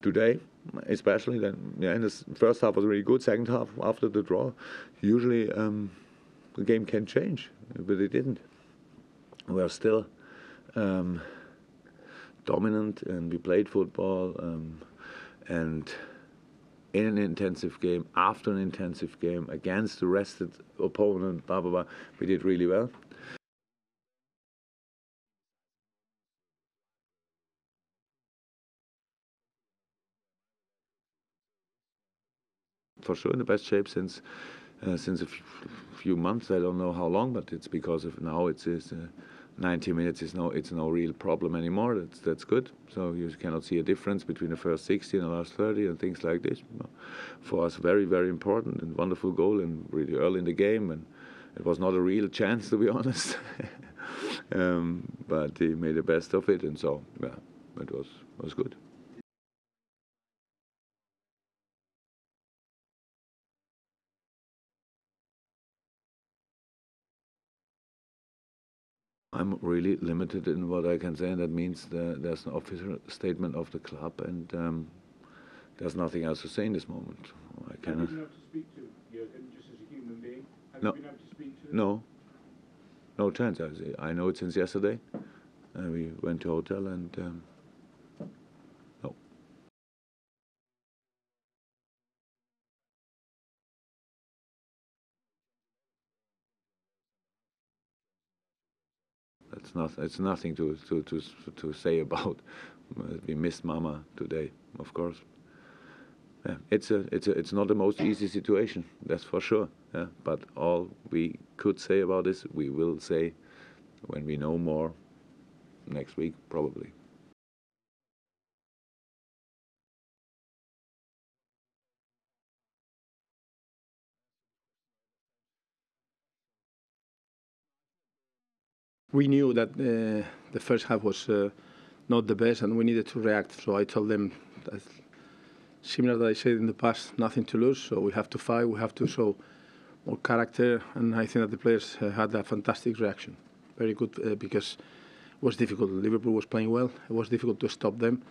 Today, especially, then, yeah, in the first half was really good. Second half, after the draw, usually the game can change, but it didn't. We are still dominant, and we played football. And in an intensive game, after an intensive game, against the rested opponent, blah blah blah, we did really well. For sure in the best shape since a few months. I don't know how long, but it's because of now it's 90 minutes is no real problem anymore. That's good. So you cannot see a difference between the first 60 and the last 30 and things like this. For us, very, very important and wonderful goal, and really early in the game, and it was not a real chance, to be honest. But he made the best of it, and so yeah, it was good. I'm really limited in what I can say, and that means there's an official statement of the club, and there's nothing else to say in this moment. I cannot. Have you been able to speak to Jürgen, just as a human being? Have you been able to speak to him? No. No chance. I know it since yesterday. We went to a hotel, and no. It's nothing to say about. We missed Mama today, of course. Yeah, it's not the most easy situation, that's for sure. Yeah, but all we could say about this, we will say when we know more next week, probably. We knew that the first half was not the best, and we needed to react. So I told them, that, similar to what I said in the past, nothing to lose. So we have to fight, we have to show more character, and I think that the players had a fantastic reaction. Very good, because it was difficult. Liverpool was playing well. It was difficult to stop them,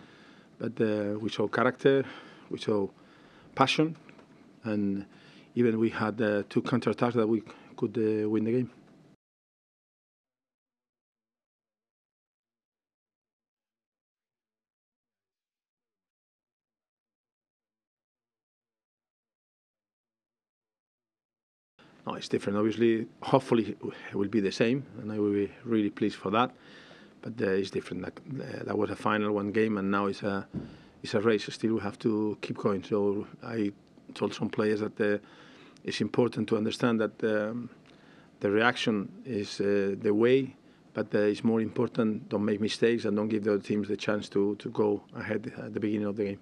but we showed character, we showed passion, and even we had two counter-attacks that we could win the game. No, it's different. Obviously, hopefully, it will be the same, and I will be really pleased for that. But it's different. That was a final, one game, and now it's a race. Still, we have to keep going. So I told some players that it's important to understand that the reaction is the way, but it's more important. Don't make mistakes and don't give the other teams the chance to go ahead at the beginning of the game.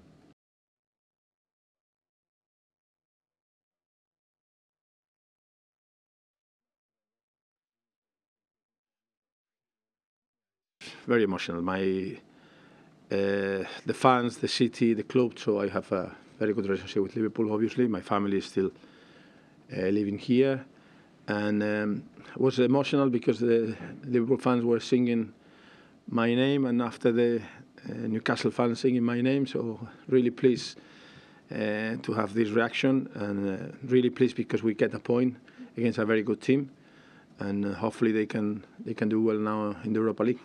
Very emotional. The fans, the city, the club. So I have a very good relationship with Liverpool. Obviously, my family is still living here, and it was emotional because the Liverpool fans were singing my name, and after the Newcastle fans singing my name. So really pleased to have this reaction, and really pleased because we get a point against a very good team, and hopefully they can do well now in the Europa League.